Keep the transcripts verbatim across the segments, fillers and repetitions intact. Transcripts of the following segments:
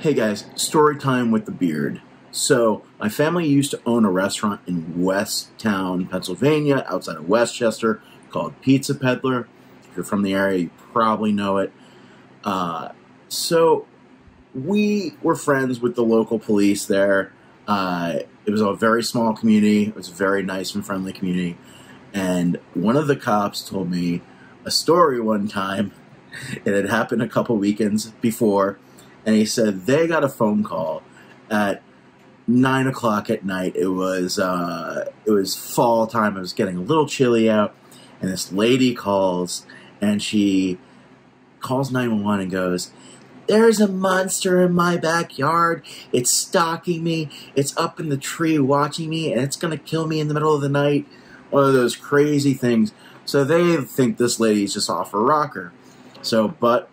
Hey guys, story time with the beard. So my family used to own a restaurant in Westtown, Pennsylvania, outside of Westchester, called Pizza Peddler. If you're from the area, you probably know it. Uh, so we were friends with the local police there. Uh, it was a very small community. It was a very nice and friendly community. And one of the cops told me a story one time. It had happened a couple weekends before. And he said they got a phone call at nine o'clock at night. It was uh, it was fall time. It was getting a little chilly out, and this lady calls, and she calls nine one one and goes, "There's a monster in my backyard. It's stalking me. It's up in the tree watching me, and it's gonna kill me in the middle of the night." One of those crazy things. So they think this lady's just off her rocker. So, but.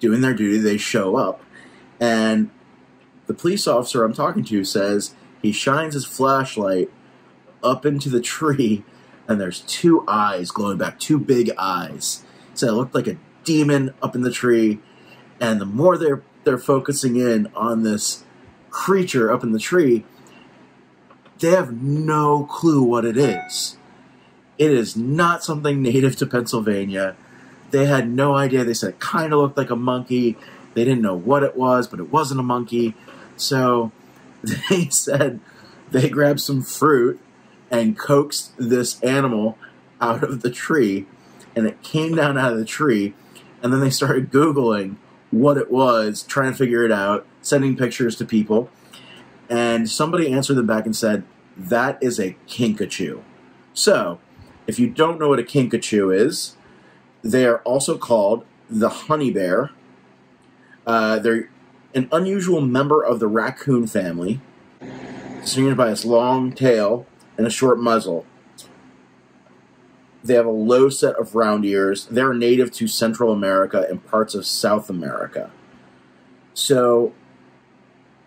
Doing their duty, they show up, and the police officer I'm talking to says he shines his flashlight up into the tree, and there's two eyes glowing back, two big eyes. So it looked like a demon up in the tree, and the more they're they're focusing in on this creature up in the tree, they have no clue what it is. It is not something native to Pennsylvania. They had no idea. They said it kind of looked like a monkey. They didn't know what it was, but it wasn't a monkey. So they said they grabbed some fruit and coaxed this animal out of the tree, and it came down out of the tree, and then they started Googling what it was, trying to figure it out, sending pictures to people, and somebody answered them back and said, that is a kinkajou. So if you don't know what a kinkajou is, they are also called the honey bear. Uh, they're an unusual member of the raccoon family, distinguished by its long tail and a short muzzle. They have a low set of round ears. They're native to Central America and parts of South America. So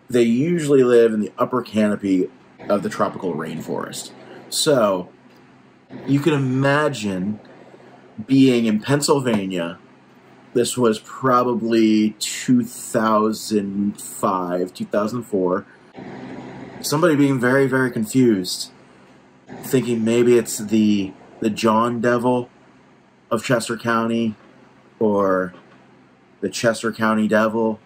they usually live in the upper canopy of the tropical rainforest. So you can imagine being in Pennsylvania. This was probably two thousand five, two thousand four. Somebody being very, very confused, thinking maybe it's the the John Devil of Chester County or the Chester County Devil.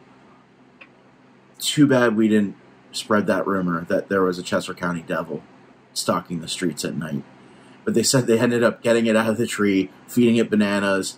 Too bad we didn't spread that rumor that there was a Chester County Devil stalking the streets at night. But they said they ended up getting it out of the tree, feeding it bananas,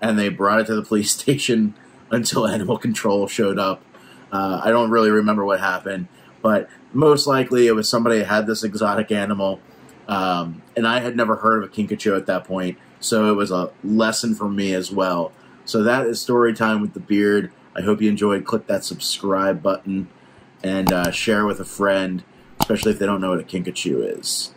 and they brought it to the police station until animal control showed up. Uh, I don't really remember what happened, but most likely it was somebody that had this exotic animal, um, and I had never heard of a kinkajou at that point, so it was a lesson for me as well. So that is story time with the beard. I hope you enjoyed. Click that subscribe button and uh, share with a friend, especially if they don't know what a kinkajou is.